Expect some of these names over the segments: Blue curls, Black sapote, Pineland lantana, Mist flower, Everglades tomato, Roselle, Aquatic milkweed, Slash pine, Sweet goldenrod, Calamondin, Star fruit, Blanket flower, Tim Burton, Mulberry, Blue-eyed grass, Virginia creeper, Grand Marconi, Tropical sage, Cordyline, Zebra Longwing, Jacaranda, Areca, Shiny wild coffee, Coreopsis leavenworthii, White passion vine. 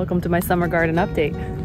Welcome to my summer garden update.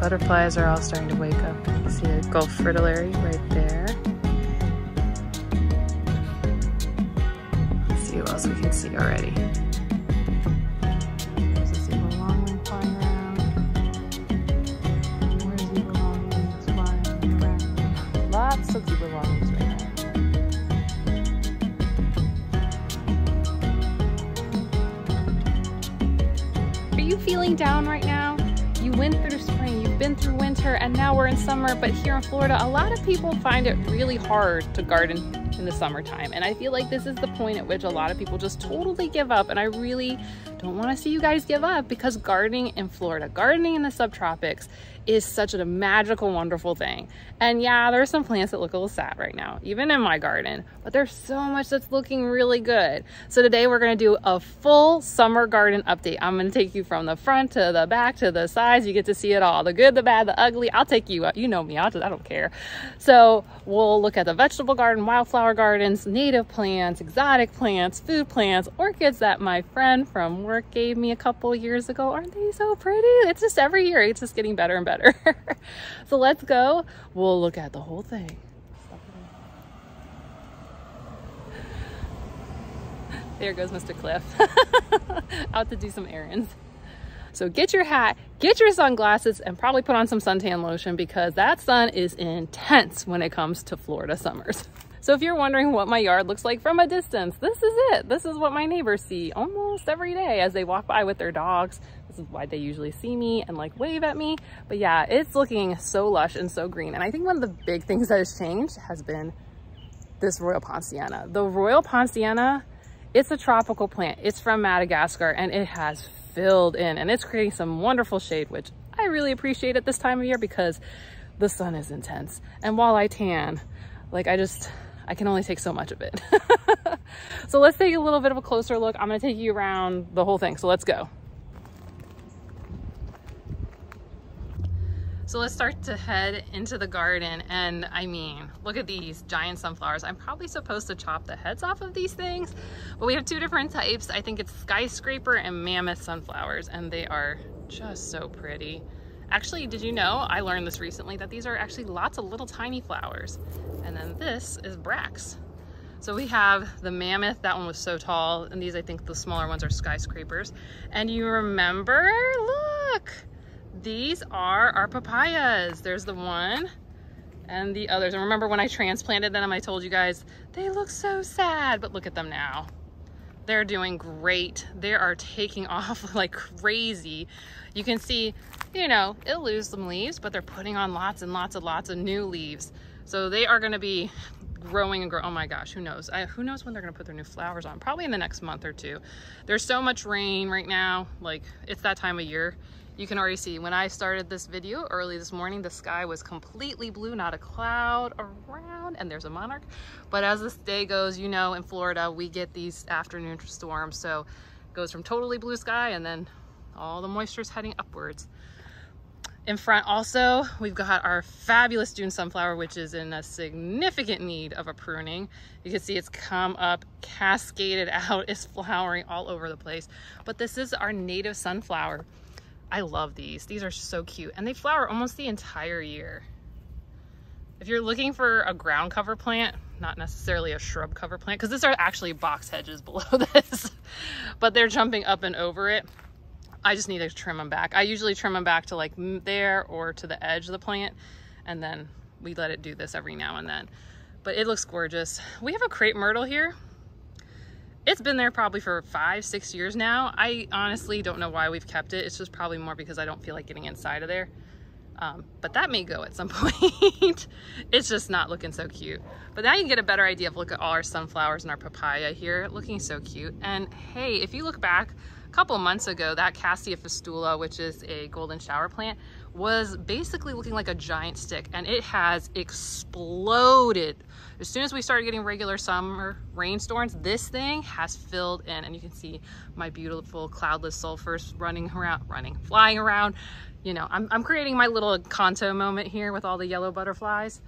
Butterflies are all starting to wake up. You can see a Gulf Fritillary right there. Let's see what else we can see already. There's a Zebra Longwing flying around. More Zebra Longwings flying around. Lots of Zebra Longwings right now. Are you feeling down right now? You went through spring, you've been through winter, and now we're in summer, but here in Florida, a lot of people find it really hard to garden in the summertime. And I feel like this is the point at which a lot of people just totally give up, and I really don't want to see you guys give up, because gardening in Florida, gardening in the subtropics is such a magical, wonderful thing. And yeah, there are some plants that look a little sad right now, even in my garden, but there's so much that's looking really good. So today we're going to do a full summer garden update. I'm going to take you from the front to the back to the sides. You get to see it all, the good, the bad, the ugly. I'll take you, you know me, I don't care. So we'll look at the vegetable garden, wildflower gardens, native plants, exotic plants, food plants, orchids that my friend from work gave me a couple years ago. Aren't they so pretty? It's just every year, it's just getting better and better. So let's go. We'll look at the whole thing. There goes Mr. Cliff out to do some errands. So get your hat, get your sunglasses, and probably put on some suntan lotion, because that sun is intense when it comes to Florida summers. So if you're wondering what my yard looks like from a distance, this is it. This is what my neighbors see almost every day as they walk by with their dogs. This is why they usually see me and like wave at me. But yeah, it's looking so lush and so green. And I think one of the big things that has changed has been this Royal Poinciana. The Royal Poinciana, it's a tropical plant. It's from Madagascar, and it has filled in, and it's creating some wonderful shade, which I really appreciate at this time of year, because the sun is intense. And while I tan, like I can only take so much of it. So let's take a little bit of a closer look. I'm gonna take you around the whole thing, so let's go. So let's start to head into the garden, and I mean, look at these giant sunflowers. I'm probably supposed to chop the heads off of these things, but we have two different types. I think it's skyscraper and mammoth sunflowers, and they are just so pretty. Actually, did you know, I learned this recently, that these are actually lots of little tiny flowers. And then this is Brax. So we have the mammoth, that one was so tall, and these, I think the smaller ones are skyscrapers. And you remember, look, these are our papayas. There's the one and the others. And remember when I transplanted them, I told you guys, they look so sad, but look at them now. They're doing great. They are taking off like crazy. You can see, you know, it'll lose some leaves, but they're putting on lots and lots and lots of new leaves. So they are going to be growing and growing. Oh my gosh, who knows? Who knows when they're going to put their new flowers on? Probably in the next month or two. There's so much rain right now. Like, it's that time of year. You can already see when I started this video early this morning, the sky was completely blue, not a cloud around, and there's a monarch. But as this day goes, you know, in Florida, we get these afternoon storms. So it goes from totally blue sky, and then all the moisture is heading upwards. In front also, we've got our fabulous June sunflower, which is in a significant need of a pruning. You can see it's come up, cascaded out, it's flowering all over the place. But this is our native sunflower. I love these. These are so cute, and they flower almost the entire year. If you're looking for a ground cover plant, not necessarily a shrub cover plant, because these are actually box hedges below this, but they're jumping up and over it. I just need to trim them back. I usually trim them back to like there or to the edge of the plant, and then we let it do this every now and then. But it looks gorgeous. We have a crepe myrtle here. It's been there probably for 5-6 years now. I honestly don't know why we've kept it. It's just probably more because I don't feel like getting inside of there. But that may go at some point. It's just not looking so cute. But now you can get a better idea of, look at all our sunflowers and our papaya here, looking so cute. And hey, if you look back a couple months ago, that Cassia fistula, which is a golden shower plant, was basically looking like a giant stick, and it has exploded. As soon as we started getting regular summer rainstorms, this thing has filled in, and you can see my beautiful cloudless sulfurs flying around. You know, I'm creating my little Kanto moment here with all the yellow butterflies,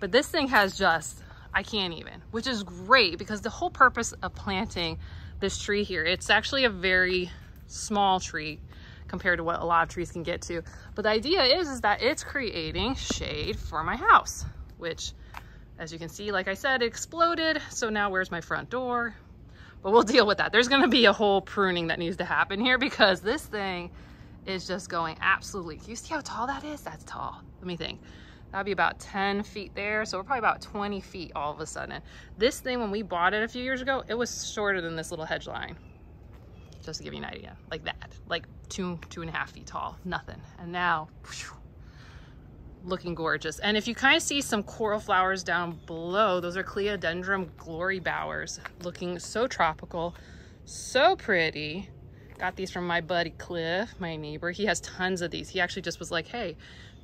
but this thing has just, I can't even, which is great because the whole purpose of planting this tree here, it's actually a very small tree compared to what a lot of trees can get to. But the idea is that it's creating shade for my house, which, as you can see, like I said, exploded. So now where's my front door? But we'll deal with that. There's gonna be a whole pruning that needs to happen here because this thing is just going absolutely. Can you see how tall that is? That's tall. Let me think. That'd be about 10 feet there. So we're probably about 20 feet all of a sudden. This thing, when we bought it a few years ago, it was shorter than this little hedge line. Just to give you an idea, like that, like two and a half feet tall, nothing. And now, whew, looking gorgeous. And if you kind of see some coral flowers down below, those are Clerodendrum glory bowers, looking so tropical, so pretty. Got these from my buddy Cliff, my neighbor. He has tons of these. He actually just was like, hey,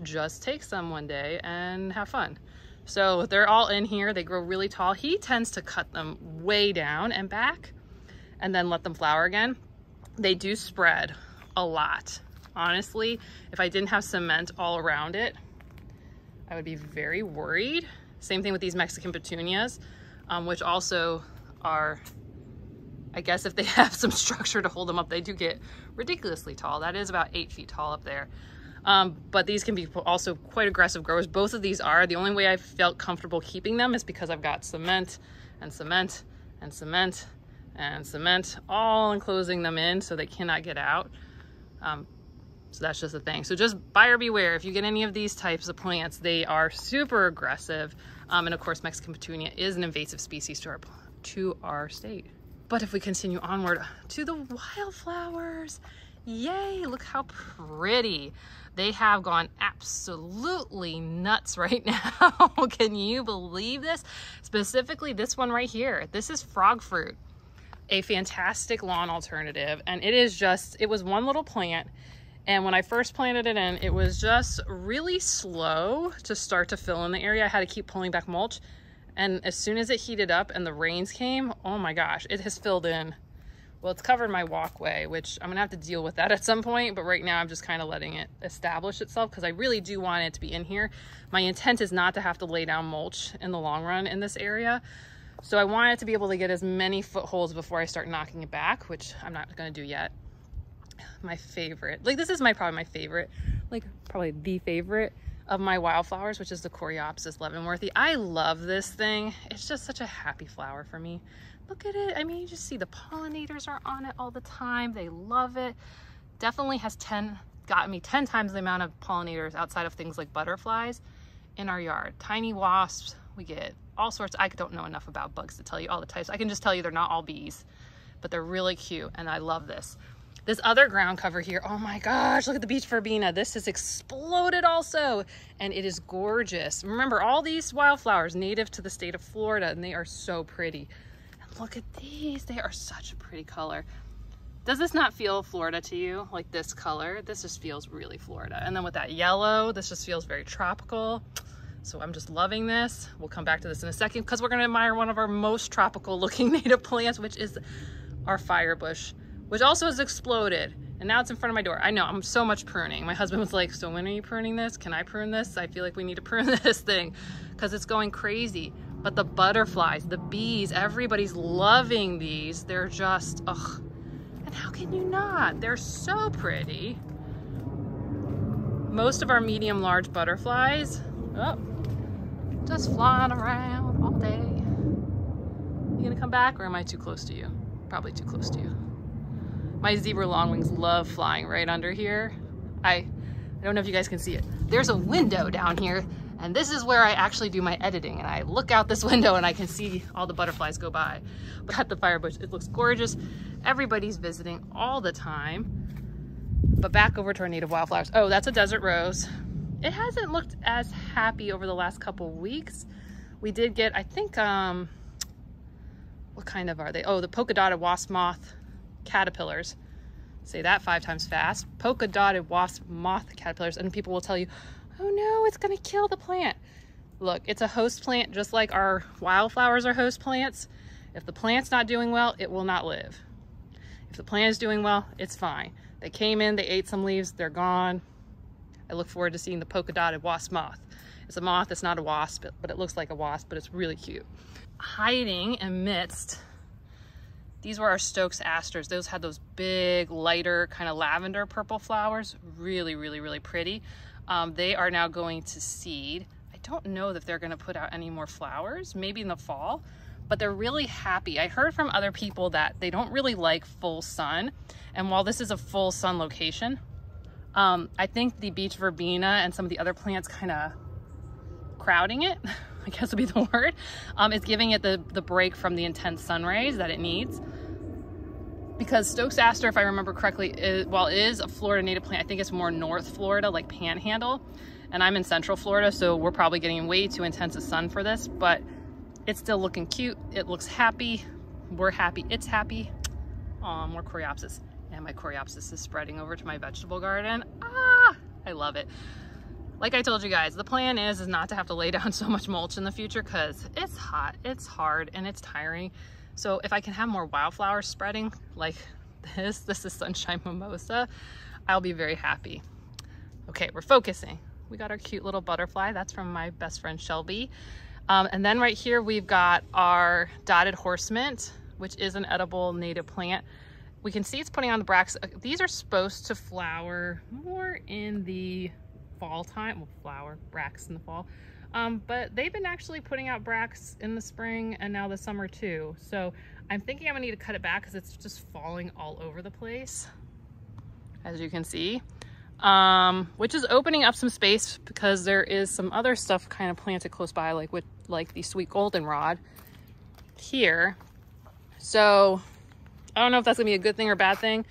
just take some one day and have fun. So they're all in here. They grow really tall. He tends to cut them way down and back and then let them flower again. They do spread a lot. Honestly, if I didn't have cement all around it, I would be very worried. Same thing with these Mexican petunias, which also are, I guess if they have some structure to hold them up, they do get ridiculously tall. That is about 8 feet tall up there. But these can be also quite aggressive growers. Both of these are. The only way I felt comfortable keeping them is because I've got cement and cement and cement and cement all enclosing them in so they cannot get out. So that's just the thing. So just buyer beware. If you get any of these types of plants, they are super aggressive. And of course, Mexican petunia is an invasive species to our state. But if we continue onward to the wildflowers, yay, look how pretty. They have gone absolutely nuts right now. Can you believe this? Specifically this one right here. This is frog fruit. A fantastic lawn alternative, and it is just, it was one little plant, and when I first planted it in, it was just really slow to start to fill in the area. I had to keep pulling back mulch, and as soon as it heated up and the rains came, oh my gosh, it has filled in. Well, it's covered my walkway, which I'm gonna have to deal with that at some point, but right now I'm just kind of letting it establish itself because I really do want it to be in here. My intent is not to have to lay down mulch in the long run in this area. So I wanted to be able to get as many footholds before I start knocking it back, which I'm not going to do yet. My favorite, like this is probably the favorite of my wildflowers, which is the Coreopsis leavenworthii. I love this thing. It's just such a happy flower for me. Look at it. I mean, you just see the pollinators are on it all the time. They love it. Definitely has gotten me 10 times the amount of pollinators outside of things like butterflies in our yard. Tiny wasps. We get all sorts. I don't know enough about bugs to tell you all the types. I can just tell you they're not all bees, but they're really cute, and I love this. This other ground cover here, oh my gosh, look at the beach verbena. This has exploded also, and it is gorgeous. Remember, all these wildflowers native to the state of Florida, and they are so pretty. And look at these. They are such a pretty color. Does this not feel Florida to you, like this color? This just feels really Florida. And then with that yellow, this just feels very tropical. So I'm just loving this. We'll come back to this in a second because we're gonna admire one of our most tropical looking native plants, which is our firebush, which also has exploded. And now it's in front of my door. I know, I'm so much pruning. My husband was like, so when are you pruning this? Can I prune this? I feel like we need to prune this thing because it's going crazy. But the butterflies, the bees, everybody's loving these. They're just, ugh. And how can you not? They're so pretty. Most of our medium large butterflies, oh, just flying around all day. You gonna come back or am I too close to you? Probably too close to you. My zebra longwings love flying right under here. I don't know if you guys can see it. There's a window down here, and this is where I actually do my editing, and I look out this window and I can see all the butterflies go by. But at the firebush, it looks gorgeous. Everybody's visiting all the time. But back over to our native wildflowers. Oh, that's a desert rose. it hasn't looked as happy over the last couple weeks. We did get, I think, what kind of are they? Oh, the polka-dotted wasp-moth caterpillars. Say that 5 times fast. Polka-dotted wasp-moth caterpillars. And people will tell you, oh no, it's gonna kill the plant. Look, it's a host plant, just like our wildflowers are host plants. If the plant's not doing well, it will not live. If the plant is doing well, it's fine. They came in, they ate some leaves, they're gone. I look forward to seeing the polka-dotted wasp-moth. It's a moth, it's not a wasp, but it looks like a wasp, but it's really cute. Hiding amidst, these were our Stokes Asters. Those had those big, lighter, kind of lavender purple flowers. Really, really, really pretty. They are now going to seed. I don't know that they're gonna put out any more flowers, maybe in the fall, but they're really happy. I heard from other people that they don't really like full sun. And while this is a full sun location, I think the beach verbena and some of the other plants kind of crowding it, I guess would be the word. It's giving it the break from the intense sun rays that it needs. Because Stokes Aster, if I remember correctly, while it is a Florida native plant, I think it's more North Florida, like Panhandle. And I'm in Central Florida, so we're probably getting way too intense a sun for this, but it's still looking cute. It looks happy. We're happy. It's happy. Aw, more Coreopsis. And my Coreopsis is spreading over to my vegetable garden. Ah, I love it. Like I told you guys, the plan is not to have to lay down so much mulch in the future because it's hot, it's hard, and it's tiring. So if I can have more wildflowers spreading like this is Sunshine Mimosa, I'll be very happy. Okay, we're focusing. We got our cute little butterfly. That's from my best friend, Shelby. And then right here, we've got our dotted horse mint, which is an edible native plant. We can see it's putting on the bracts. These are supposed to flower more in the fall time. Well, flower bracts in the fall. But they've been actually putting out bracts in the spring and now the summer too. So I'm thinking I'm gonna need to cut it back because it's just falling all over the place, as you can see. Which is opening up some space because there is some other stuff kind of planted close by, like the sweet goldenrod here. So I don't know if that's gonna be a good thing or bad thing.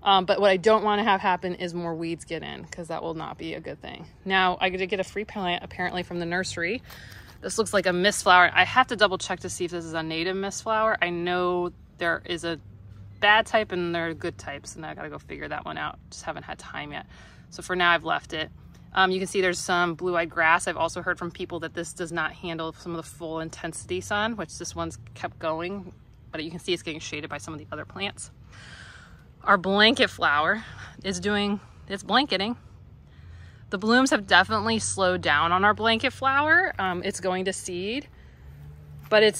But what I don't want to have happen is more weeds get in, because that will not be a good thing. Now, I did get a free plant apparently from the nursery. This looks like a mist flower. I have to double check to see if this is a native mist flower. I know there is a bad type and there are good types, and I gotta go figure that one out. Just haven't had time yet. So for now, I've left it. You can see there's some blue-eyed grass. I've also heard from people that this does not handle some of the full intensity sun, which this one's kept going, but you can see it's getting shaded by some of the other plants. Our blanket flower is doing, it's blanketing. The blooms have definitely slowed down on our blanket flower. It's going to seed, but it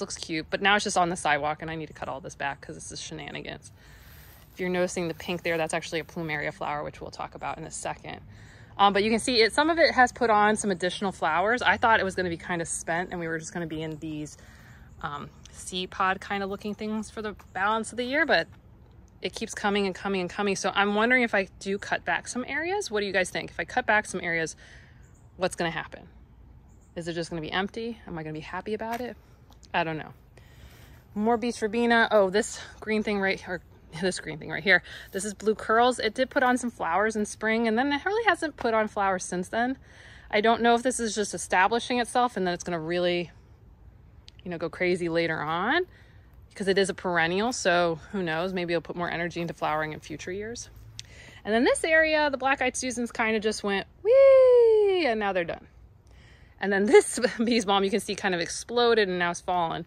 looks cute, but now it's just on the sidewalk and I need to cut all this back because this is shenanigans. If you're noticing the pink there, that's actually a plumeria flower, which we'll talk about in a second. But you can see it, some of it has put on some additional flowers. I thought it was gonna be kind of spent and we were just gonna be in these seed pod kind of looking things for the balance of the year, but it keeps coming and coming and coming. So I'm wondering if I do cut back some areas. What do you guys think? If I cut back some areas, what's going to happen? Is it just going to be empty? Am I going to be happy about it? I don't know. More beach verbena. Oh, this green thing right here. This green thing right here. This is blue curls. It did put on some flowers in spring and then it really hasn't put on flowers since then. I don't know if this is just establishing itself and then it's going to really, you know, go crazy later on. Because it is a perennial, so who knows, maybe it'll put more energy into flowering in future years. And then this area, the black-eyed Susans kind of just went, whee, and now they're done. And then this bee's balm, you can see kind of exploded and now it's fallen.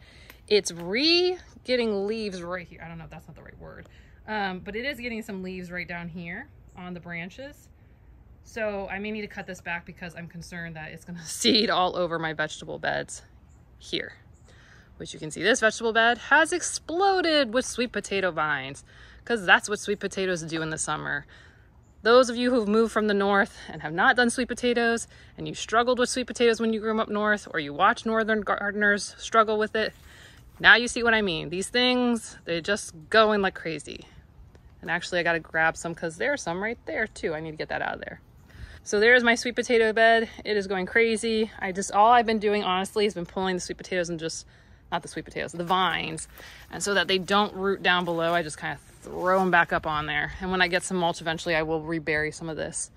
It's re-getting leaves right here. I don't know if that's not the right word. But it is getting some leaves right down here on the branches. So I may need to cut this back because I'm concerned that it's gonna seed all over my vegetable beds here. Which you can see this vegetable bed has exploded with sweet potato vines because that's what sweet potatoes do in the summer. Those of you who've moved from the north and have not done sweet potatoes and you struggled with sweet potatoes when you grew up north or you watch northern gardeners struggle with it, now you see what I mean. These things, they just go in like crazy. And actually I gotta grab some because there's some right there too. I need to get that out of there. So there's my sweet potato bed. It is going crazy. All I've been doing honestly has been pulling the sweet potatoes and just not the sweet potatoes, the vines. And so that they don't root down below, I just kind of throw them back up on there. And when I get some mulch eventually, I will rebury some of this.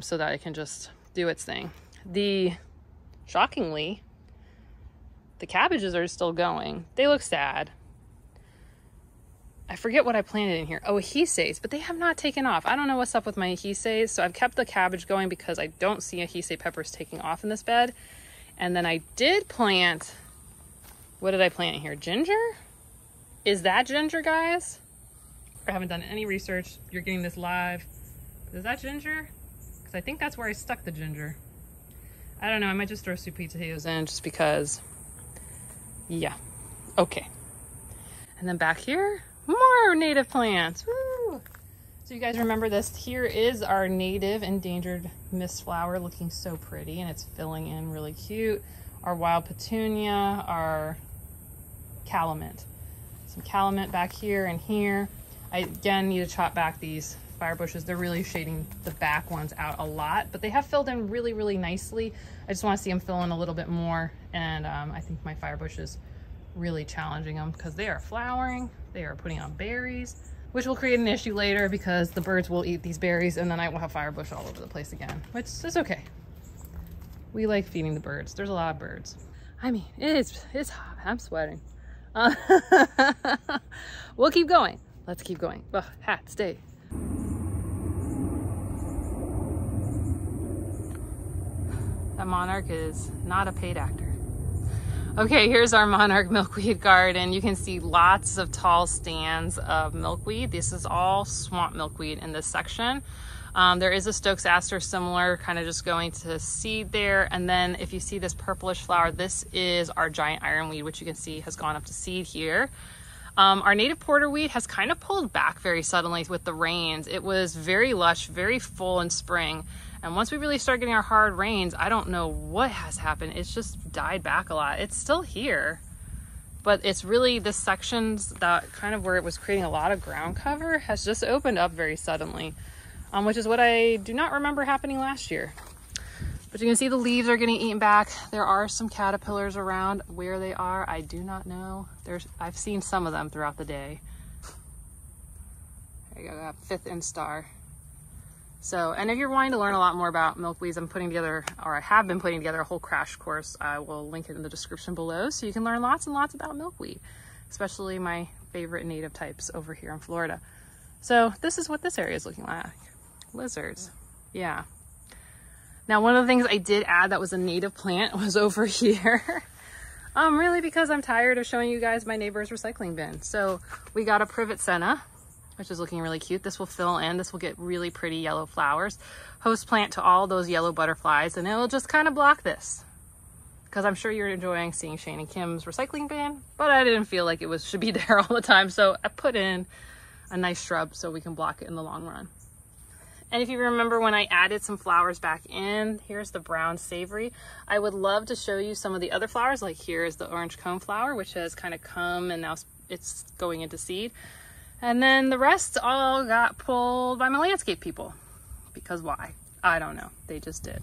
so that it can just do its thing. Shockingly, the cabbages are still going. They look sad. I forget what I planted in here. Oh, ahisaes, but they have not taken off. I don't know what's up with my ahisaes, so I've kept the cabbage going because I don't see ahisei peppers taking off in this bed. And then I did plant, what did I plant in here? Ginger? Is that ginger, guys? I haven't done any research. You're getting this live. Is that ginger? Because I think that's where I stuck the ginger. I don't know, I might just throw sweet potatoes in just because, yeah. Okay. And then back here, more native plants. Woo! So you guys remember this. Here is our native endangered mist flower, looking so pretty, and it's filling in really cute. Our wild petunia, our calamint. Some calamint back here and here. I again need to chop back these fire bushes. They're really shading the back ones out a lot, but they have filled in really, really nicely. I just want to see them fill in a little bit more, and I think my fire bush is really challenging them because they are flowering, they are putting on berries, which will create an issue later because the birds will eat these berries, and then I will have fire bush all over the place again, which is okay. We like feeding the birds. There's a lot of birds. I mean, it's hot. I'm sweating. We'll keep going. Let's keep going. Ugh, hat, stay. That monarch is not a paid actor. Okay, here's our monarch milkweed garden. You can see lots of tall stands of milkweed. This is all swamp milkweed in this section. There is a Stokes Aster similar, kind of just going to seed there. And then if you see this purplish flower, this is our giant ironweed, which you can see has gone up to seed here. Our native porterweed has kind of pulled back very suddenly with the rains. It was very lush, very full in spring. And once we really start getting our hard rains, I don't know what has happened. It's just died back a lot. It's still here, but it's really this section's that kind of where it was creating a lot of ground cover has just opened up very suddenly, which is what I do not remember happening last year. But you can see the leaves are getting eaten back. There are some caterpillars around. Where they are, I do not know. I've seen some of them throughout the day. There you go, that fifth instar. So, and if you're wanting to learn a lot more about milkweeds, I'm putting together, or I have been putting together, a whole crash course. I will link it in the description below so you can learn lots and lots about milkweed, especially my favorite native types over here in Florida. So this is what this area is looking like. Lizards. Yeah. Now, one of the things I did add that was a native plant was over here. Really because I'm tired of showing you guys my neighbor's recycling bin. So we got a privet senna, which is looking really cute. This will fill in. This will get really pretty yellow flowers. Host plant to all those yellow butterflies, and it'll just kind of block this. Because I'm sure you're enjoying seeing Shane and Kim's recycling bin, but I didn't feel like it should be there all the time. So I put in a nice shrub so we can block it in the long run. And if you remember when I added some flowers back in, here's the brown savory. I would love to show you some of the other flowers. Like here is the orange cone flower, which has kind of come and now it's going into seed. And then the rest all got pulled by my landscape people. Because why? I don't know. They just did.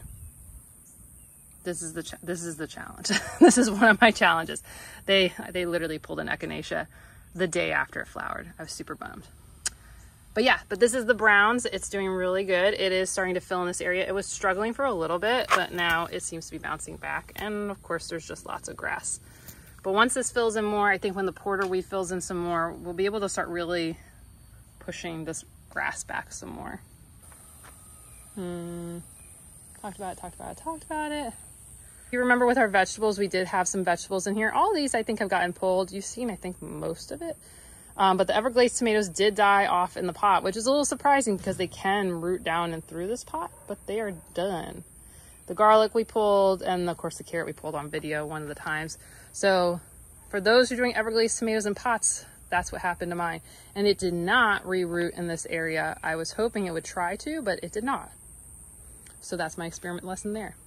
This is the challenge. This is one of my challenges. They literally pulled an echinacea the day after it flowered. I was super bummed. But yeah, but this is the browns. It's doing really good. It is starting to fill in this area. It was struggling for a little bit, but now it seems to be bouncing back. And of course, there's just lots of grass. But once this fills in more, I think when the porterweed fills in some more, we'll be able to start really pushing this grass back some more. Talked about it. You remember with our vegetables, we did have some vegetables in here. All these I think have gotten pulled. You've seen, I think, most of it. But the Everglades tomatoes did die off in the pot, which is a little surprising because they can root down and through this pot, but they are done. The garlic we pulled, and of course the carrot we pulled on video one of the times. So for those who are doing Everglades tomatoes in pots, that's what happened to mine. And it did not reroot in this area. I was hoping it would try to, but it did not. So that's my experiment lesson there.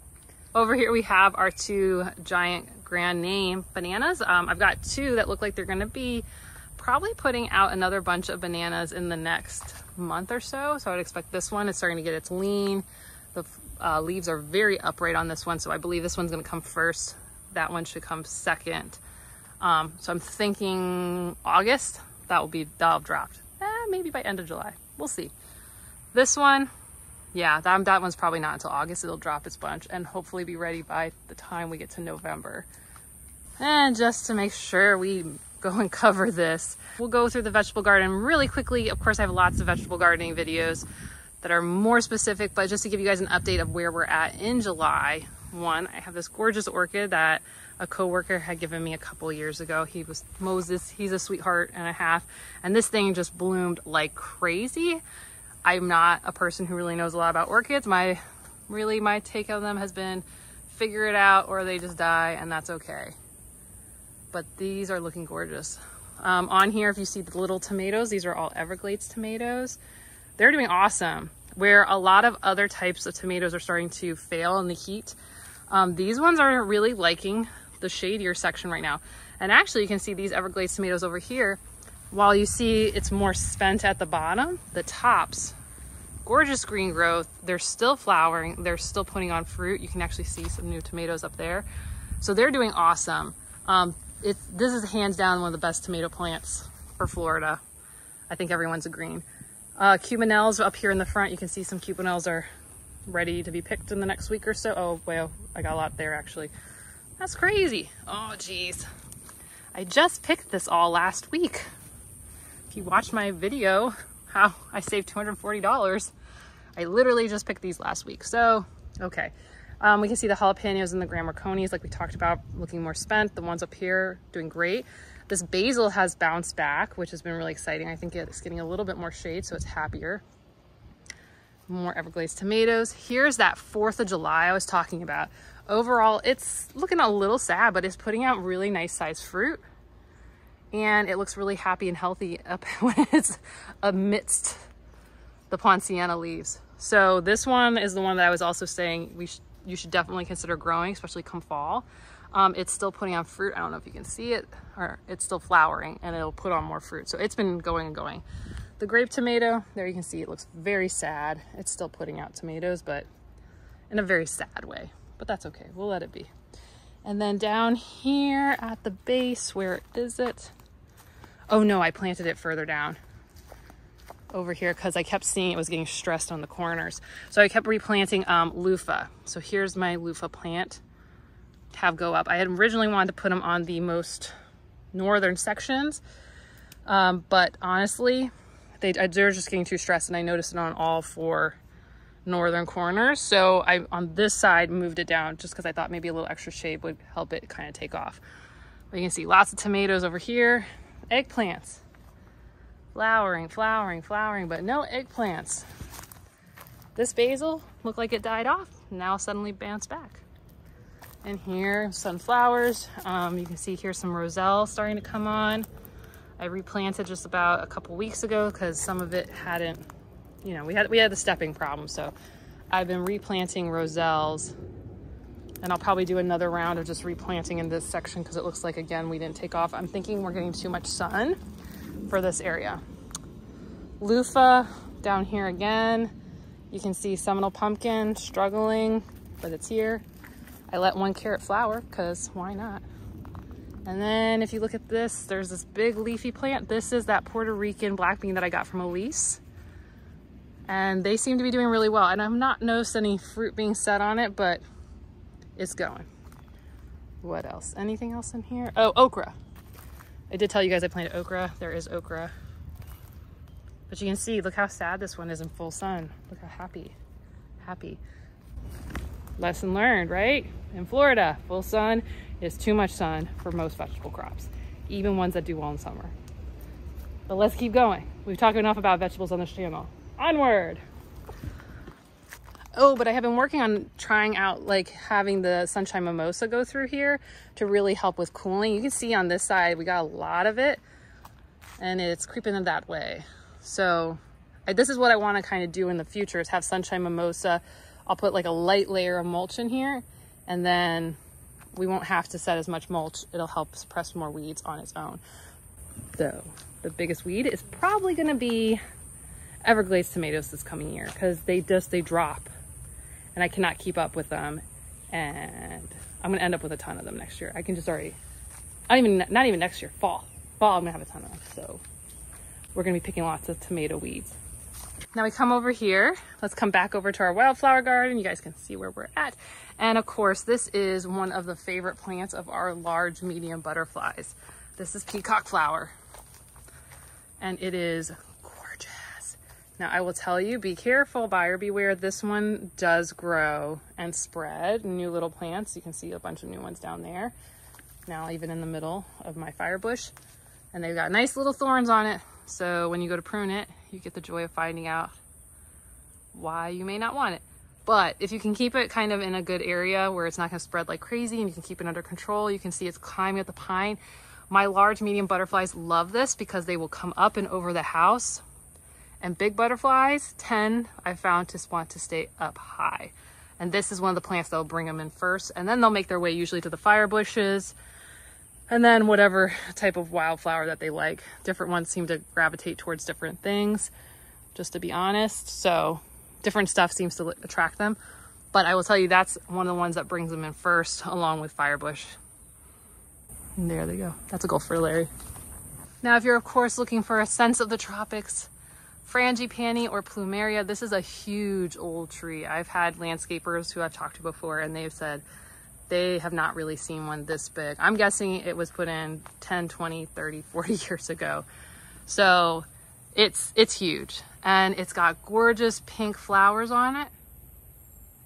Over here we have our two giant grand name bananas. I've got two that look like they're gonna be probably putting out another bunch of bananas in the next month or so. So I would expect this one is starting to get its lean. The leaves are very upright on this one, so I believe this one's going to come first. That one should come second. So I'm thinking August that'll have dropped. Maybe by end of July. We'll see. This one Yeah, that one's probably not until August. It'll drop its bunch and hopefully be ready by the time we get to November. And just to make sure we go and cover this, we'll go through the vegetable garden really quickly. Of course, I have lots of vegetable gardening videos that are more specific, but just to give you guys an update of where we're at in July. One, I have this gorgeous orchid that a coworker had given me a couple years ago. He was Moses. He's a sweetheart and a half. And this thing just bloomed like crazy. I'm not a person who really knows a lot about orchids. My take on them has been figure it out or they just die, and that's okay. But these are looking gorgeous. On here, if you see the little tomatoes, these are all Everglades tomatoes. They're doing awesome. Where a lot of other types of tomatoes are starting to fail in the heat, these ones are really liking the shadier section right now. And actually, you can see these Everglades tomatoes over here. While you see it's more spent at the bottom, the tops, gorgeous green growth. They're still flowering. They're still putting on fruit. You can actually see some new tomatoes up there. So they're doing awesome. This is hands down one of the best tomato plants for Florida. I think everyone's agreeing. Cubanels up here in the front. You can see some cubanels are ready to be picked in the next week or so. Oh, well, I got a lot there actually. That's crazy. Oh, geez. I just picked this all last week. If you watched my video, how I saved $240, I literally just picked these last week. So, okay. We can see the jalapenos and the Grand Marconis, like we talked about, looking more spent. The ones up here doing great. This basil has bounced back, which has been really exciting. I think it's getting a little bit more shade, so it's happier. More Everglades tomatoes. Here's that 4th of July I was talking about. Overall, it's looking a little sad, but it's putting out really nice sized fruit. And it looks really happy and healthy up when it's amidst the Poinciana leaves. So this one is the one that I was also saying you should definitely consider growing, especially come fall. It's still putting on fruit. I don't know if you can see it, or it's still flowering and it'll put on more fruit. So it's been going and going. The grape tomato, there you can see it looks very sad. It's still putting out tomatoes, but in a very sad way, but that's okay. We'll let it be. And then down here at the base, where is it? Oh no, I planted it further down over here because I kept seeing it was getting stressed on the corners. So I kept replanting loofah. So here's my loofah plant to have go up. I had originally wanted to put them on the most northern sections, but honestly, they're just getting too stressed and I noticed it on all four northern corner, so I on this side moved it down just because I thought maybe a little extra shade would help it kind of take off. But you can see lots of tomatoes over here, eggplants flowering, but no eggplants. This basil looked like it died off, now suddenly bounced back. And here, sunflowers. You can see here some roselle starting to come on. I replanted just about a couple weeks ago because some of it hadn't, you know, we had the stepping problem, so I've been replanting roselles, and I'll probably do another round of just replanting in this section because it looks like, again, we didn't take off. I'm thinking we're getting too much sun for this area. Loofah down here again. You can see Seminole pumpkin struggling, but it's here. I let one carrot flower because why not? And then if you look at this, there's this big leafy plant. This is that Puerto Rican black bean that I got from Elise. And they seem to be doing really well. And I've not noticed any fruit being set on it, but it's going. What else? Anything else in here? Oh, okra. I did tell you guys I planted okra. There is okra. But you can see, look how sad this one is in full sun. Look how happy, happy. Lesson learned, right? In Florida, full sun is too much sun for most vegetable crops, even ones that do well in summer. But let's keep going. We've talked enough about vegetables on this channel. Onward. Oh, but I have been working on trying out like having the Sunshine Mimosa go through here to really help with cooling. You can see on this side we got a lot of it and it's creeping in that way. So this is what I want to kind of do in the future is have Sunshine Mimosa. I'll put like a light layer of mulch in here and then we won't have to set as much mulch. It'll help suppress more weeds on its own. So the biggest weed is probably going to be Everglades tomatoes this coming year because they drop and I cannot keep up with them, and I'm gonna end up with a ton of them next year. I can just already, not even next year, fall I'm gonna have a ton of them. So we're gonna be picking lots of tomato weeds. Now we come over here. Let's come back over to our wildflower garden. You guys can see where we're at. And of course, this is one of the favorite plants of our large medium butterflies. This is peacock flower. And it is gorgeous. Now I will tell you, be careful, buyer beware. This one does grow and spread. New little plants. You can see a bunch of new ones down there. Now even in the middle of my firebush. And they've got nice little thorns on it. So when you go to prune it, you get the joy of finding out why you may not want it. But if you can keep it kind of in a good area where it's not going to spread like crazy and you can keep it under control, you can see it's climbing up the pine. My large medium butterflies love this because they will come up and over the house. And big butterflies tend, I found, to want to stay up high. And this is one of the plants that will bring them in first. And then they'll make their way usually to the fire bushes. And then whatever type of wildflower that they like. Different ones seem to gravitate towards different things, just to be honest. So different stuff seems to attract them. But I will tell you, that's one of the ones that brings them in first, along with firebush. And there they go. That's a Gulf Fritillary. Now, if you're, of course, looking for a sense of the tropics, frangipani or plumeria, this is a huge old tree. I've had landscapers who I've talked to before, and they've said, they have not really seen one this big. I'm guessing it was put in 10, 20, 30, 40 years ago. So it's huge. And it's got gorgeous pink flowers on it.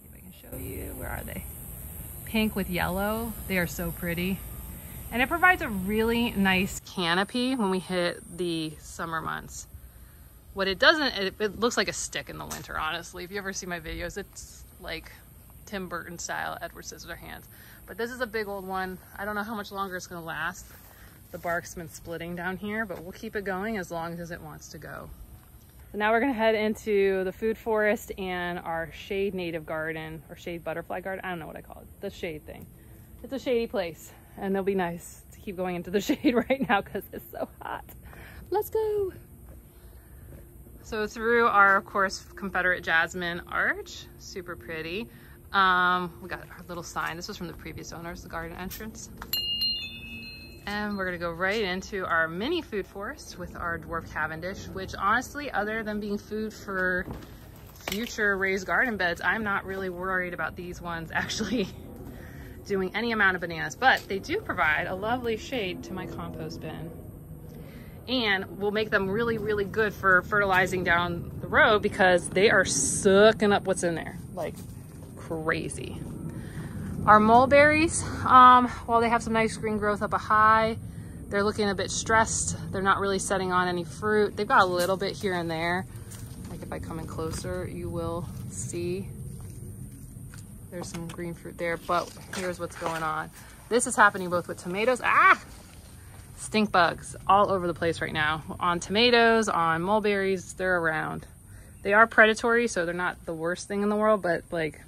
See if I can show you, where are they? Pink with yellow, they are so pretty. And it provides a really nice canopy when we hit the summer months. What it doesn't, it looks like a stick in the winter, honestly. If you ever see my videos, it's like Tim Burton style Edward Scissorhands. But this is a big old one. I don't know how much longer it's going to last. The bark's been splitting down here, but we'll keep it going as long as it wants to go. So now we're going to head into the food forest and our shade native garden, or shade butterfly garden. I don't know what I call it. The shade thing. It's a shady place, and it'll be nice to keep going into the shade right now because it's so hot. Let's go. So through our, of course, Confederate jasmine arch, super pretty. We got our little sign. This was from the previous owners, the garden entrance. And we're going to go right into our mini food forest with our dwarf cavendish, which honestly, other than being food for future raised garden beds, I'm not really worried about these ones actually doing any amount of bananas, but they do provide a lovely shade to my compost bin and will make them really, really good for fertilizing down the road because they are sucking up what's in there. Like, crazy. Our mulberries, while they have some nice green growth up a high, they're looking a bit stressed. They're not really setting on any fruit. They've got a little bit here and there. Like if I come in closer, you will see there's some green fruit there, but here's what's going on. This is happening both with tomatoes. Stink bugs all over the place right now. On tomatoes, on mulberries, they're around. They are predatory, so they're not the worst thing in the world, but like,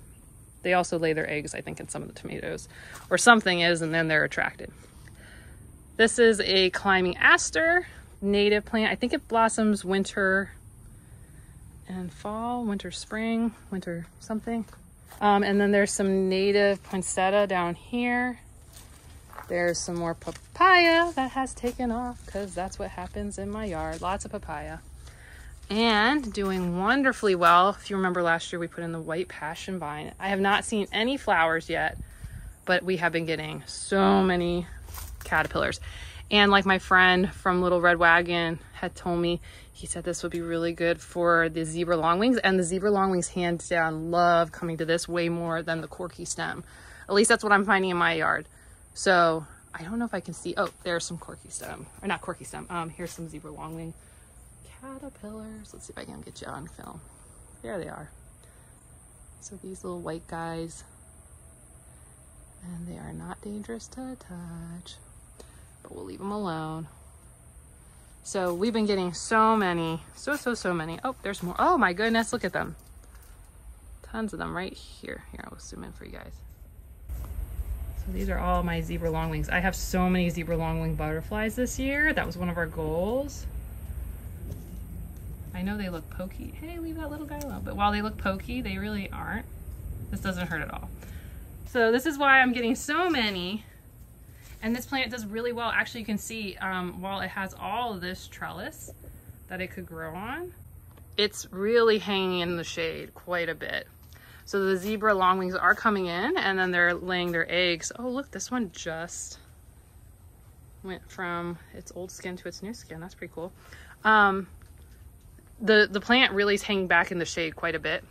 they also lay their eggs, I think, in some of the tomatoes, or something is, and then they're attracted. This is a climbing aster, native plant. I think it blossoms winter and fall, winter, spring, winter something. And then there's some native poinsettia down here. There's some more papaya that has taken off because that's what happens in my yard. Lots of papaya. And doing wonderfully well. If you remember last year, we put in the white passion vine. I have not seen any flowers yet, but we have been getting so many caterpillars. And like my friend from Little Red Wagon had told me, he said this would be really good for the zebra longwings, and the zebra longwings hands down love coming to this way more than the corky stem. At least that's what I'm finding in my yard. So I don't know if I can see, oh, there's some corky stem, or not corky stem, here's some zebra longwing caterpillars. Let's see if I can get you on film. There they are. So these little white guys, and they are not dangerous to touch, but we'll leave them alone. So we've been getting so many, so many. Oh, there's more. Oh my goodness, look at them. Tons of them right here. Here, I'll zoom in for you guys. So these are all my zebra longwings. I have so many zebra longwing butterflies this year. That was one of our goals. I know they look pokey. Hey, leave that little guy alone. But while they look pokey, they really aren't. This doesn't hurt at all. So this is why I'm getting so many. And this plant does really well. Actually, you can see while it has all of this trellis that it could grow on, it's really hanging in the shade quite a bit. So the zebra longwings are coming in and then they're laying their eggs. Oh, look, this one just went from its old skin to its new skin. That's pretty cool. The plant really is hanging back in the shade quite a bit,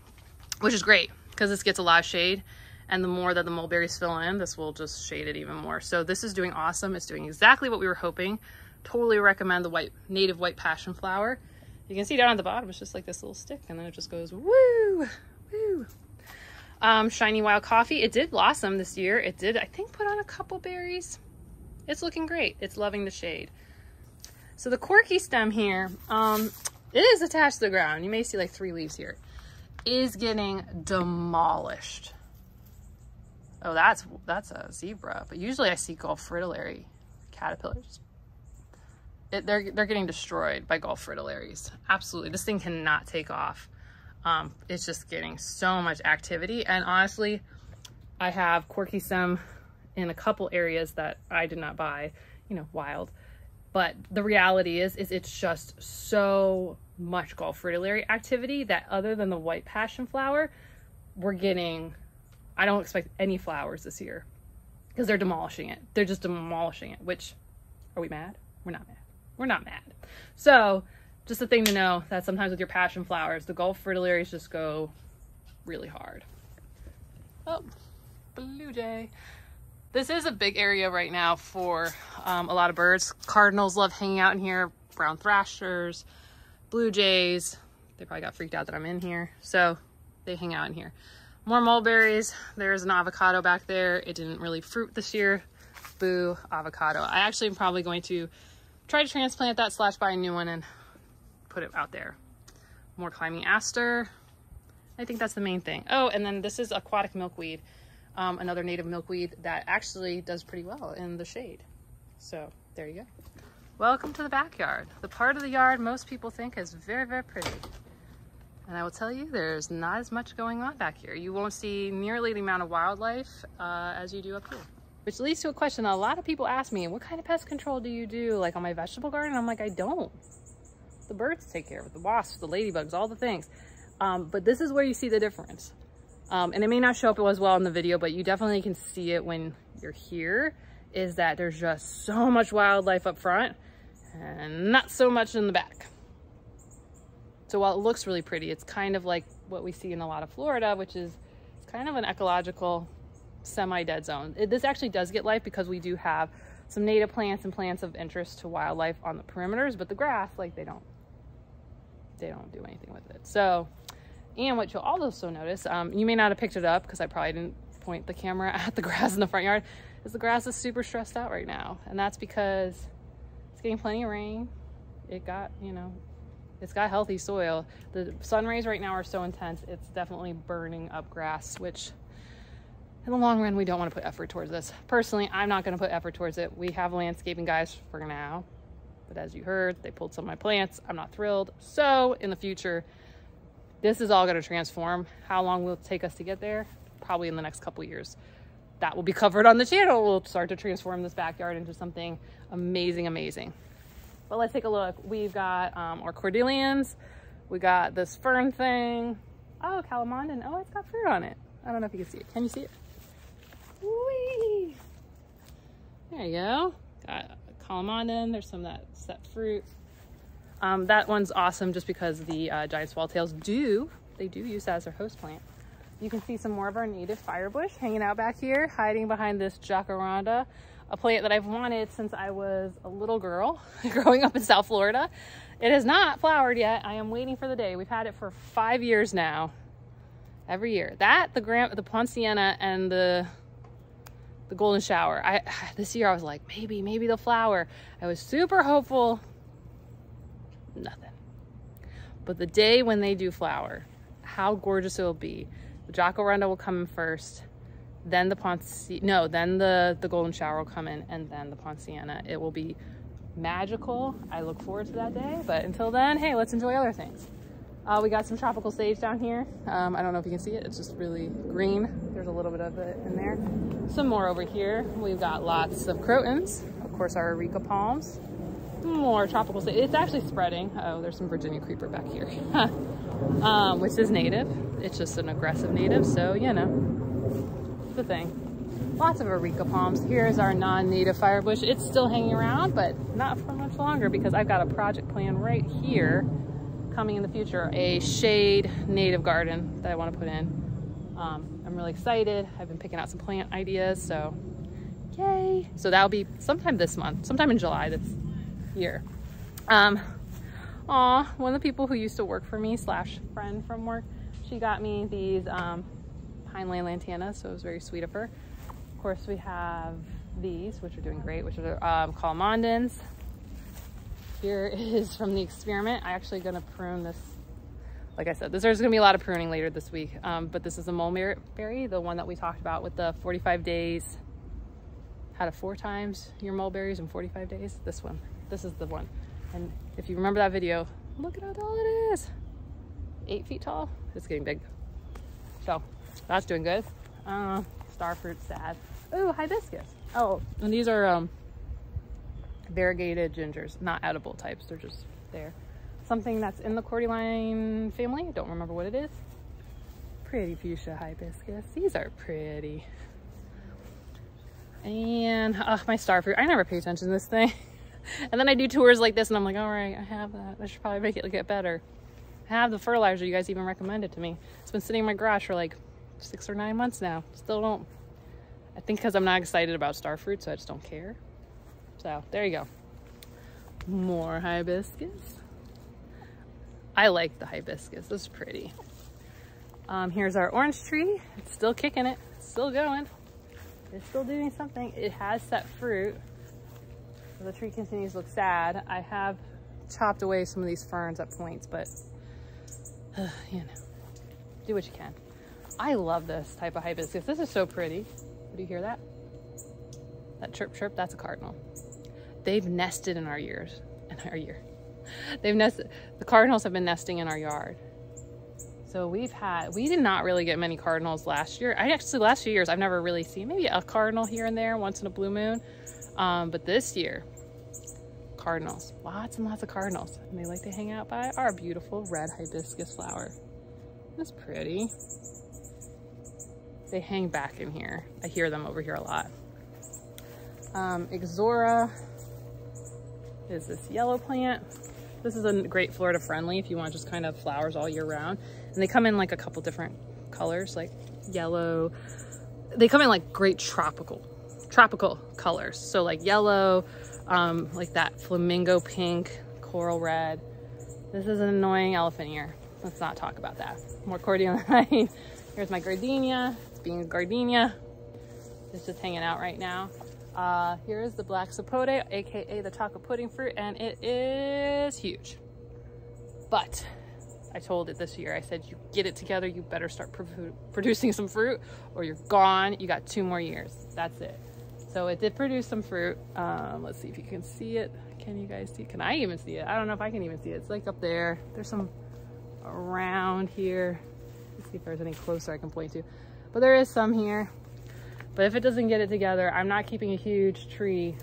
which is great because this gets a lot of shade. And the more that the mulberries fill in, this will just shade it even more. So this is doing awesome. It's doing exactly what we were hoping. Totally recommend the native white passion flower. You can see down at the bottom, it's just like this little stick and then it just goes woo, woo. Shiny Wild Coffee, it did blossom this year. It did, I think, put on a couple berries. It's looking great. It's loving the shade. So the Corky stem here, it is attached to the ground. You may see like 3 leaves here. Is getting demolished. Oh, that's a zebra. But usually I see Gulf Fritillary caterpillars. They're getting destroyed by Gulf Fritillaries. Absolutely, this thing cannot take off. It's just getting so much activity. And honestly, I have Corky stem in a couple areas that I did not buy, you know, wild. But the reality is it's just so much Gulf Fritillary activity that other than the white passion flower, we're getting, I don't expect any flowers this year because they're demolishing it. They're just demolishing it, which, are we mad? We're not mad. We're not mad. So just a thing to know that sometimes with your passion flowers, the Gulf fritillaries just go really hard. Oh, blue jay. This is a big area right now for a lot of birds. Cardinals love hanging out in here, brown thrashers, blue jays. They probably got freaked out that I'm in here. So they hang out in here. More mulberries. There's an avocado back there. It didn't really fruit this year. Boo, avocado. I actually am probably going to try to transplant that / buy a new one and put it out there. More climbing aster. I think that's the main thing. Oh, and then this is aquatic milkweed. Another native milkweed that actually does pretty well in the shade. So there you go. Welcome to the backyard. The part of the yard most people think is very, very pretty. And I will tell you, there's not as much going on back here. You won't see nearly the amount of wildlife as you do up here. Which leads to a question that a lot of people ask me, what kind of pest control do you do? Like on my vegetable garden? I'm like, I don't. The birds take care of it, the wasps, the ladybugs, all the things. But this is where you see the difference. And it may not show up as well in the video, but you definitely can see it when you're here, is that there's just so much wildlife up front and not so much in the back. So while it looks really pretty, it's kind of like what we see in a lot of Florida, which is kind of an ecological semi-dead zone. This actually does get life because we do have some native plants and plants of interest to wildlife on the perimeters, but the grass, like they don't do anything with it. So, and what you'll also notice, you may not have picked it up because I probably didn't point the camera at the grass in the front yard, is the grass is super stressed out right now. And that's because it's getting plenty of rain. It got, you know, it's got healthy soil. The sun rays right now are so intense, it's definitely burning up grass, which in the long run, we don't want to put effort towards this. Personally, I'm not going to put effort towards it. We have landscaping guys for now, but as you heard, they pulled some of my plants. I'm not thrilled. So in the future, this is all going to transform. How long will it take us to get there? Probably in the next couple of years. That will be covered on the channel. We'll start to transform this backyard into something amazing, amazing. But let's take a look. We've got our cordelians. We got this fern thing. Oh, Calamondin. Oh, it's got fruit on it. I don't know if you can see it. Can you see it? Whee! There you go. Got Calamondin. There's some of that set fruit. That one's awesome just because the giant swallowtails do use that as their host plant. You can see some more of our native firebush hanging out back here, hiding behind this jacaranda, a plant that I've wanted since I was a little girl growing up in South Florida. It has not flowered yet. I am waiting for the day. We've had it for 5 years now. Every year. That, the Poinciana, and the golden shower. This year I was like, maybe they'll flower. I was super hopeful. Nothing. But the day when they do flower, how gorgeous it will be. The jacaranda will come in first, then the then the golden shower will come in, and then the Poinciana. It will be magical. I look forward to that day. But until then, hey, let's enjoy other things. We got some tropical sage down here. I don't know if you can see it. It's just really green. There's a little bit of it in there. Some more over here. We've got lots of crotons. Of course, our Eureka palms. More tropical sage. It's actually spreading. Oh, there's some Virginia creeper back here. which is native. It's just an aggressive native, so you know, it's a thing. Lots of areca palms. Here's our non-native firebush. It's still hanging around, but not for much longer because I've got a project plan right here coming in the future, a shade native garden that I want to put in. I'm really excited. I've been picking out some plant ideas, so yay. So that'll be sometime this month, sometime in July this year. One of the people who used to work for me / friend from work, she got me these Pineland lantanas, so it was very sweet of her. Of course, we have these, which are doing great, which are Calamondins. Here is from the experiment. I'm actually going to prune this. Like I said, there's going to be a lot of pruning later this week, but this is the mulberry, the one that we talked about with the 45 days, how to 4 times your mulberries in 45 days. This one, this is the one. And if you remember that video, look at how tall it is. 8 feet tall. It's getting big. So that's doing good. Star fruit, sad. Ooh, hibiscus. Oh, and these are variegated gingers, not edible types. They're just there. Something that's in the cordyline family. I don't remember what it is. Pretty fuchsia hibiscus. These are pretty. And my star fruit. I never pay attention to this thing. And then I do tours like this and I'm like, all right, I have that. I should probably make it get better. I have the fertilizer. You guys even recommended to me. It's been sitting in my garage for like 6 or 9 months now. Still don't. I think because I'm not excited about star fruit, so I just don't care. So there you go. More hibiscus. I like the hibiscus, it's pretty. Here's our orange tree. It's still kicking it, it's still going. It's still doing something. It has set fruit. The tree continues to look sad. I have chopped away some of these ferns at points, but you know, do what you can. I love this type of hibiscus. This is so pretty. Do you hear that? That chirp chirp, that's a cardinal. They've nested in our years, They've nested. The cardinals have been nesting in our yard, so we did not really get many cardinals last year. Last few years I've never really seen, maybe a cardinal here and there once in a blue moon, but this year, cardinals, lots and lots of cardinals, and they like to hang out by our beautiful red hibiscus flower. That's pretty. They hang back in here. I hear them over here a lot. Ixora is this yellow plant. This is a great Florida friendly if you want just kind of flowers all year round, and they come in like a couple different colors, like yellow. They come in like great tropical colors, so like yellow, like that flamingo pink, coral red. This is an annoying elephant ear, let's not talk about that. More cordyline. Here's my gardenia. It's being a gardenia. It's just hanging out right now. Here is the black sapote, aka the chocolate pudding fruit, and it is huge. But I told it this year, I said, you get it together, you better start producing some fruit or you're gone. You got 2 more years. That's it. So it did produce some fruit. Let's see if you can see it. Can you guys see? Can I even see it? I don't know if I can even see it. It's like up there. There's some around here. Let's see if there's any closer I can point to, but there is some here. But if it doesn't get it together, I'm not keeping a huge tree.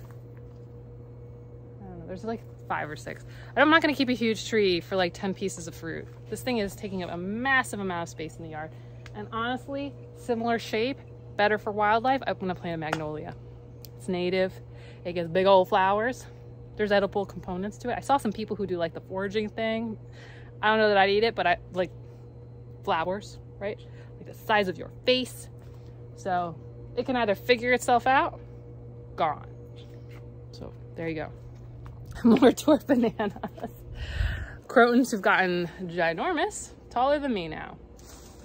I don't know, there's like 5 or 6. I'm not going to keep a huge tree for like 10 pieces of fruit. This thing is taking up a massive amount of space in the yard. And honestly, similar shape, better for wildlife. I'm going to plant a magnolia. It's native. It gets big old flowers. There's edible components to it. I saw some people who do like the foraging thing. I don't know that I'd eat it, but I like flowers, right? Like the size of your face. So it can either figure itself out, gone. So there you go. More dwarf bananas. Crotons have gotten ginormous, taller than me now.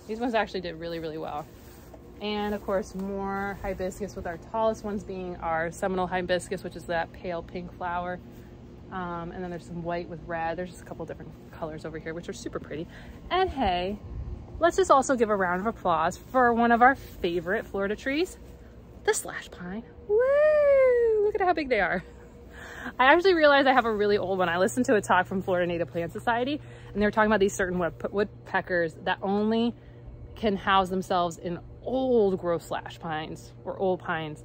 These ones actually did really, really well. And of course, more hibiscus, with our tallest ones being our Seminole hibiscus, which is that pale pink flower. And then there's some white with red. There's just a couple different colors over here, which are super pretty. And hey, let's just also give a round of applause for one of our favorite Florida trees, the slash pine. Woo! Look at how big they are. I actually realized I have a really old one. I listened to a talk from Florida Native Plant Society, and they were talking about these certain woodpeckers that only can house themselves in old growth slash pines or old pines.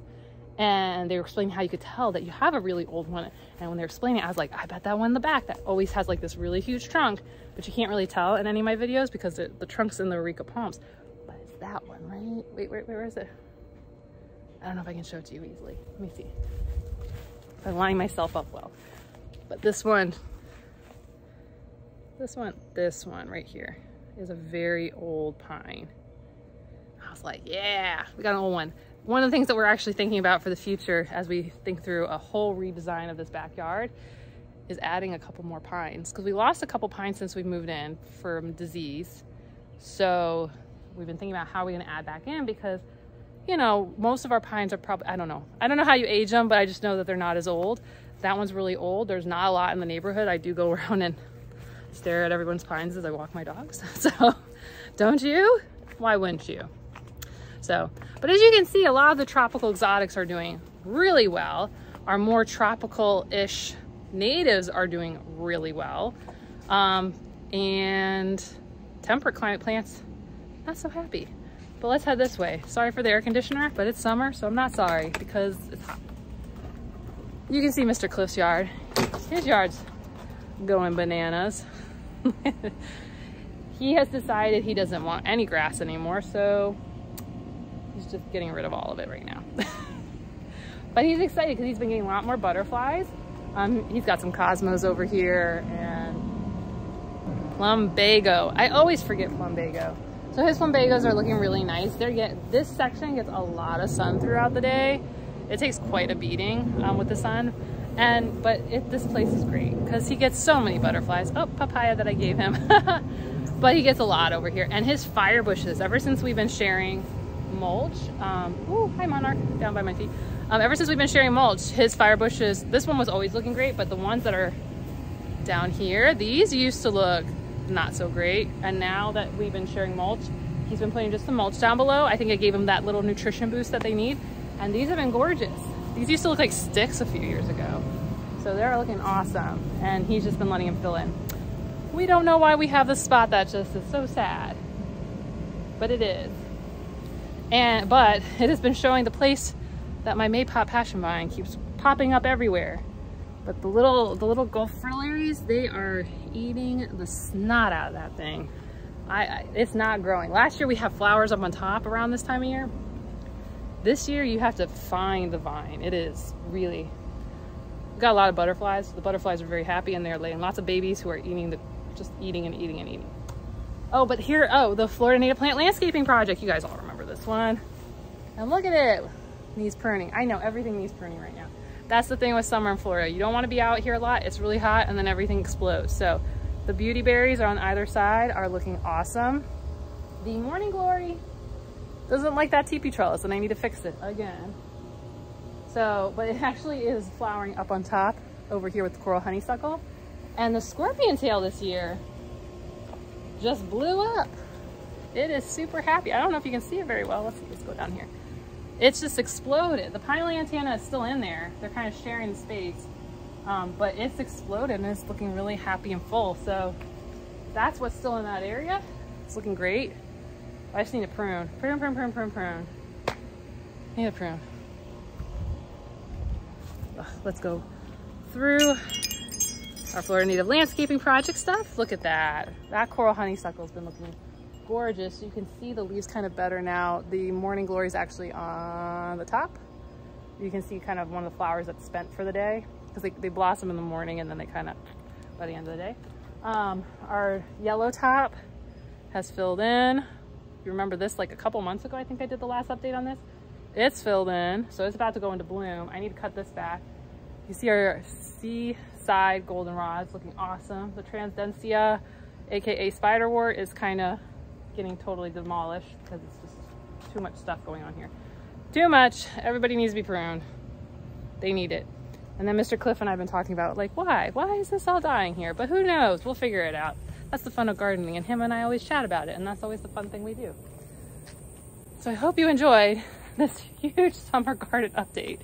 And they were explaining how you could tell that you have a really old one. And when they were explaining it, I was like, I bet that one in the back that always has like this really huge trunk, but you can't really tell in any of my videos because the trunk's in the Eureka palms. But it's that one, right? Wait, where is it? I don't know if I can show it to you easily. Let me see. I'm lining myself up well. But this one right here is a very old pine. I was like, yeah, we got an old one. One of the things that we're actually thinking about for the future as we think through a whole redesign of this backyard is adding a couple more pines, because we lost a couple pines since we moved in from disease. So we've been thinking about how we're going to add back in, because, you know, most of our pines are probably, I don't know how you age them, but I just know that they're not as old. That one's really old. There's not a lot in the neighborhood. I do go around and stare at everyone's pines as I walk my dogs. So don't you? Why wouldn't you? So, but as you can see, a lot of the tropical exotics are doing really well. Our more tropical-ish natives are doing really well. And temperate climate plants, not so happy. But let's head this way. Sorry for the air conditioner, but it's summer, so I'm not sorry because it's hot. You can see Mr. Cliff's yard. His yard's going bananas. He has decided he doesn't want any grass anymore, so he's just getting rid of all of it right now. But he's excited because he's been getting a lot more butterflies. He's got some cosmos over here and plumbago. I always forget plumbago. So his plumbagos are looking really nice. This section gets a lot of sun throughout the day. It takes quite a beating with the sun, but this place is great because he gets so many butterflies. Oh, papaya that I gave him. But he gets a lot over here. And his fire bushes, ever since we've been sharing mulch, oh, hi monarch, down by my feet. Ever since we've been sharing mulch, his fire bushes, this one was always looking great, but the ones that are down here, these used to look not so great. And now that we've been sharing mulch, he's been putting just some mulch down below. I think I gave him that little nutrition boost that they need. And these have been gorgeous. These used to look like sticks a few years ago. So they're looking awesome. And he's just been letting him fill in. We don't know why we have this spot that just is so sad, but it is. But it has been showing the place that my Maypop passion vine keeps popping up everywhere. But the little Gulf Fritillaries, they are eating the snot out of that thing. It's not growing. Last year we had flowers up on top around this time of year. This year you have to find the vine. It is really, we've got a lot of butterflies. The butterflies are very happy and they're laying lots of babies who are just eating and eating. Oh, but here, oh, the Florida Native Plant Landscaping Project. You guys all remember this one. And look at it, needs pruning. I know everything needs pruning right now. That's the thing with summer in Florida. You don't want to be out here a lot. It's really hot and then everything explodes. So the beauty berries on either side are looking awesome. The morning glory doesn't like that teepee trellis and I need to fix it again. So, but it actually is flowering up on top over here with the coral honeysuckle. And the scorpion tail this year just blew up. It is super happy. I don't know if you can see it very well. Let's see, let's go down here. It's just exploded. The pine lantana is still in there. They're kind of sharing the space, but it's exploded and it's looking really happy and full. So that's what's still in that area. It's looking great. I just need to prune. Prune. Need to prune. Ugh, let's go through our Florida Native Landscaping Project stuff. Look at that. That coral honeysuckle has been looking gorgeous. You can see the leaves kind of better now. The morning glory is actually on the top. You can see kind of one of the flowers that's spent for the day because they blossom in the morning and then they kind of by the end of the day. Our yellow top has filled in. You remember this like a couple months ago, I think I did the last update on this. It's filled in, so it's about to go into bloom. I need to cut this back. You see our seaside goldenrods looking awesome. The transdensia, aka spiderwort, is kind of getting totally demolished because it's just too much stuff going on here. Too much. Everybody needs to be pruned. They need it. And then Mr. Cliff and I have been talking about like, why is this all dying here? But who knows? We'll figure it out. That's the fun of gardening, and him and I always chat about it, and that's always the fun thing we do. So I hope you enjoyed this huge summer garden update.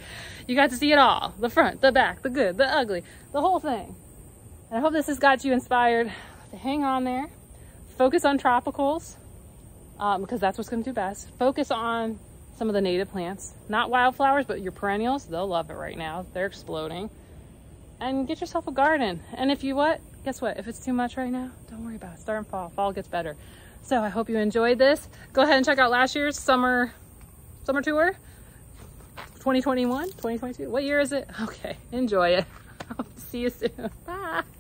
You got to see it all. The front, the back, the good, the ugly, the whole thing. And I hope this has got you inspired to hang on there. Focus on tropicals, because that's what's going to do best. Focus on some of the native plants. Not wildflowers, but your perennials, they'll love it right now. They're exploding. And get yourself a garden. And if you what? Guess what? If it's too much right now, don't worry about it. Start in fall. Fall gets better. So I hope you enjoyed this. Go ahead and check out last year's summer tour. 2021, 2022. What year is it? Okay, enjoy it. See you soon. Bye.